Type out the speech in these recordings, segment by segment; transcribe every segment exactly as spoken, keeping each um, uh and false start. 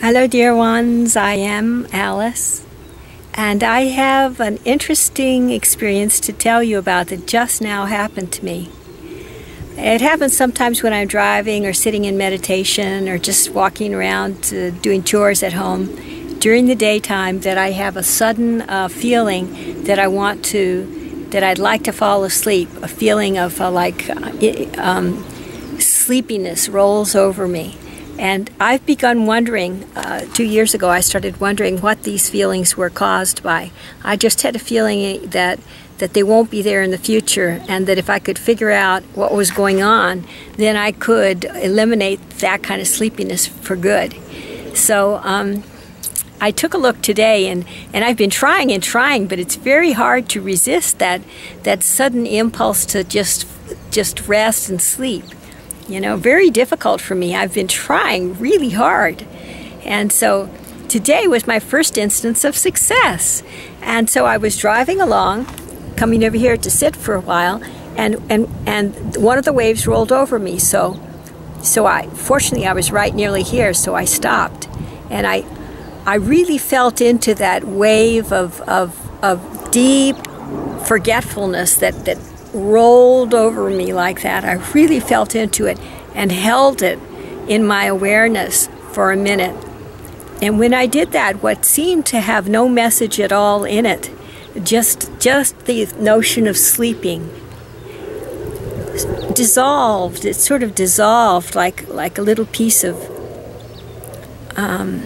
Hello dear ones, I am Alice, and I have an interesting experience to tell you about that just now happened to me. It happens sometimes when I'm driving or sitting in meditation or just walking around uh, doing chores at home during the daytime, that I have a sudden uh, feeling that I want to, that I'd like to fall asleep, a feeling of uh, like um, sleepiness rolls over me. And I've begun wondering, uh, two years ago I started wondering what these feelings were caused by. I just had a feeling that, that they won't be there in the future, and that if I could figure out what was going on, then I could eliminate that kind of sleepiness for good. So um, I took a look today, and, and I've been trying and trying, but it's very hard to resist that, that sudden impulse to just, just rest and sleep. You know, very difficult for me. I've been trying really hard. And so today was my first instance of success. And so I was driving along, coming over here to sit for a while, and, and, and one of the waves rolled over me. So, so I, fortunately I was right nearly here, so I stopped. And I, I really felt into that wave of, of, of deep forgetfulness that, that rolled over me like that. I really felt into it and held it in my awareness for a minute. And when I did that, what seemed to have no message at all in it, just, just the notion of sleeping, dissolved. It sort of dissolved like, like a little piece of, um,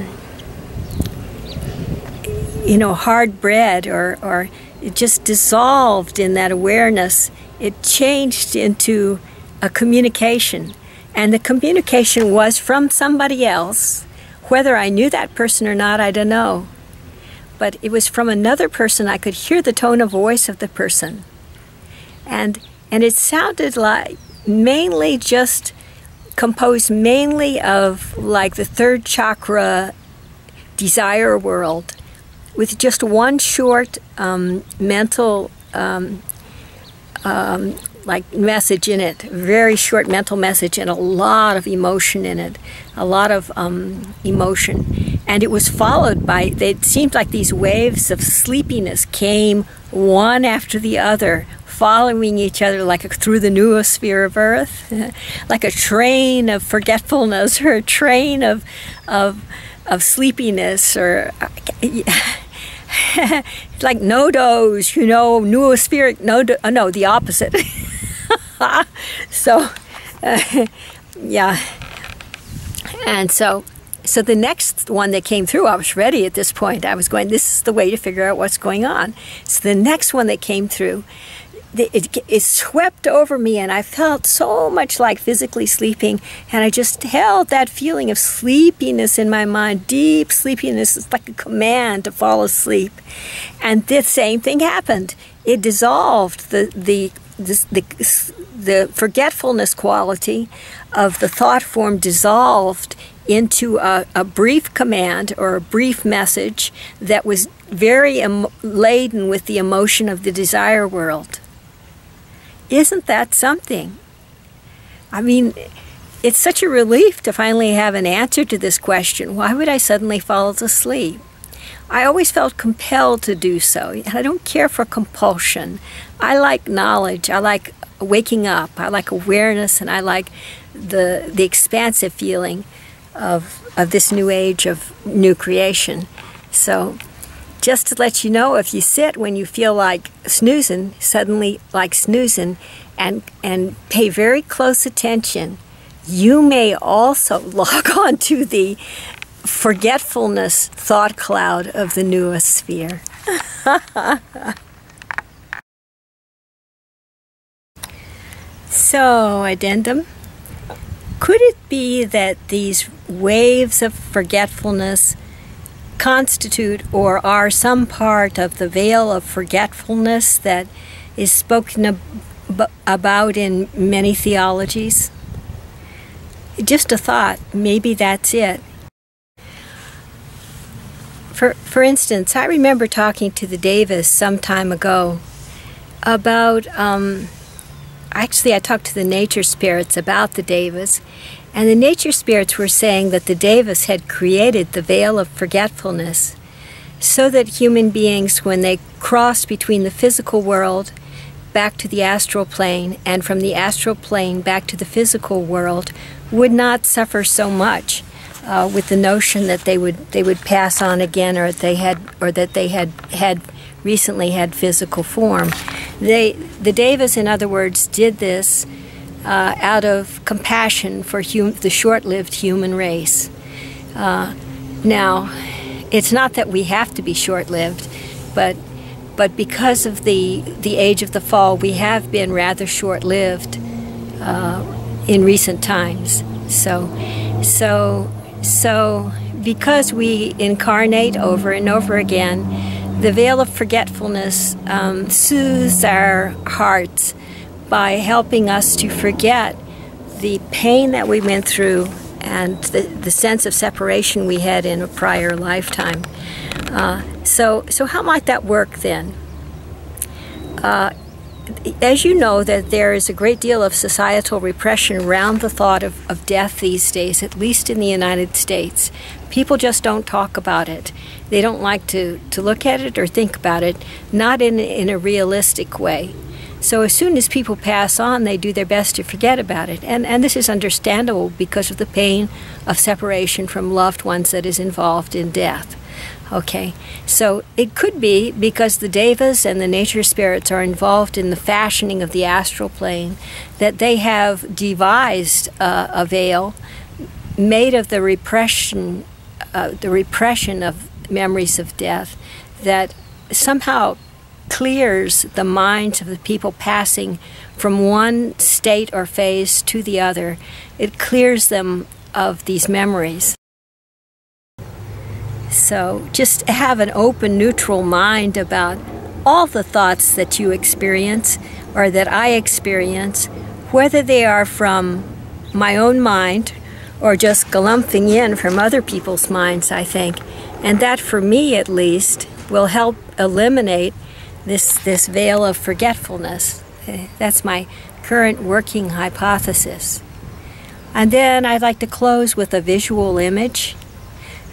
you know, hard bread, or, or it just dissolved in that awareness. It changed into a communication. And the communication was from somebody else. Whether I knew that person or not, I don't know. But it was from another person. I could hear the tone of voice of the person. And, and it sounded like mainly just composed mainly of like the third chakra desire world, with just one short um, mental um, um, like message in it, very short mental message, and a lot of emotion in it, a lot of um, emotion. And it was followed by, it seemed like these waves of sleepiness came one after the other, following each other like a, through the noosphere of Earth, like a train of forgetfulness, or a train of, of, of sleepiness, or like nodos, you know, noospheric, no, uh, no, the opposite. So, uh, yeah. And so, so the next one that came through, I was ready at this point. I was going, this is the way to figure out what's going on. So the next one that came through, It, it swept over me, and I felt so much like physically sleeping, and I just held that feeling of sleepiness in my mind, deep sleepiness. It's like a command to fall asleep. And the same thing happened. It dissolved the, the, the, the, the forgetfulness quality of the thought form, dissolved into a, a brief command or a brief message that was very em- laden with the emotion of the desire world. Isn't that something? I mean, it's such a relief to finally have an answer to this question. Why would I suddenly fall asleep? I always felt compelled to do so, and I don't care for compulsion. I like knowledge. I like waking up. I like awareness, and I like the, the expansive feeling of, of this new age of new creation. So, just to let you know, if you sit when you feel like snoozing, suddenly like snoozing, and, and pay very close attention, you may also log on to the forgetfulness thought cloud of the noosphere. So, addendum. Could it be that these waves of forgetfulness constitute or are some part of the veil of forgetfulness that is spoken ab about in many theologies? Just a thought, maybe that's it. For, for instance, I remember talking to the Devas some time ago about um, actually I talked to the nature spirits about the devas, and the nature spirits were saying that the devas had created the veil of forgetfulness so that human beings, when they cross between the physical world back to the astral plane and from the astral plane back to the physical world, would not suffer so much uh, with the notion that they would they would pass on again, or they had or that they had had recently had physical form. They the devas, in other words, did this uh, out of compassion for hum the short-lived human race. Uh, now, it's not that we have to be short-lived, but But because of the, the age of the fall, we have been rather short-lived uh, in recent times. So, so, so because we incarnate over and over again, the veil of forgetfulness um, soothes our hearts by helping us to forget the pain that we went through and the, the sense of separation we had in a prior lifetime. Uh, so, so how might that work then? Uh, as you know, that there is a great deal of societal repression around the thought of, of death these days, at least in the United States. People just don't talk about it. They don't like to, to look at it or think about it, not in, in a realistic way. So as soon as people pass on, they do their best to forget about it. And, and this is understandable because of the pain of separation from loved ones that is involved in death. Okay, so it could be because the devas and the nature spirits are involved in the fashioning of the astral plane that they have devised uh, a veil made of the repression, uh, the repression of memories of death that somehow clears the minds of the people passing from one state or phase to the other. It clears them of these memories. So just have an open, neutral mind about all the thoughts that you experience or that I experience, whether they are from my own mind or just galumping in from other people's minds, I think. And that, for me at least, will help eliminate this, this veil of forgetfulness. That's my current working hypothesis. And then I'd like to close with a visual image.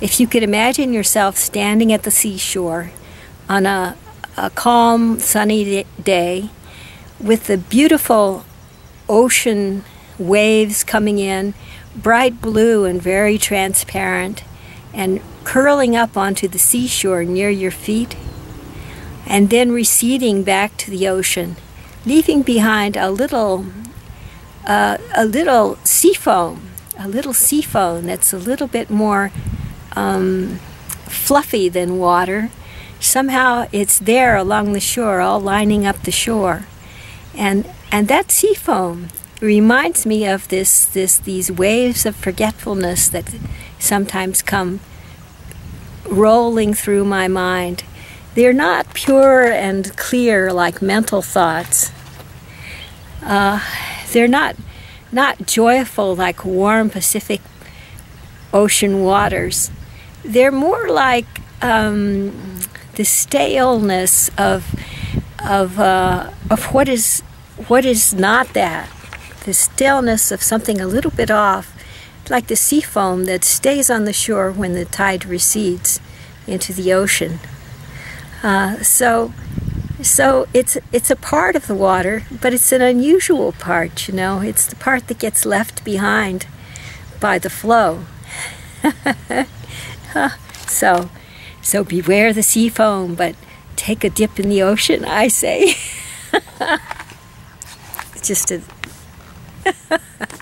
If you could imagine yourself standing at the seashore on a, a calm, sunny day with the beautiful ocean waves coming in, bright blue and very transparent, and curling up onto the seashore near your feet, and then receding back to the ocean, leaving behind a little, uh, a little sea foam, a little sea foam that's a little bit more Um, fluffy than water. Somehow it's there along the shore, all lining up the shore, and and that sea foam reminds me of this this these waves of forgetfulness that sometimes come rolling through my mind. They're not pure and clear like mental thoughts. Uh, they're not not joyful like warm Pacific ocean waters. They're more like um, the staleness of of uh, of what is what is not that. The staleness of something a little bit off, like the sea foam that stays on the shore when the tide recedes into the ocean. Uh, so, so it's it's a part of the water, but it's an unusual part. You know, it's the part that gets left behind by the flow. so, so beware the sea foam, but take a dip in the ocean, I say. Just a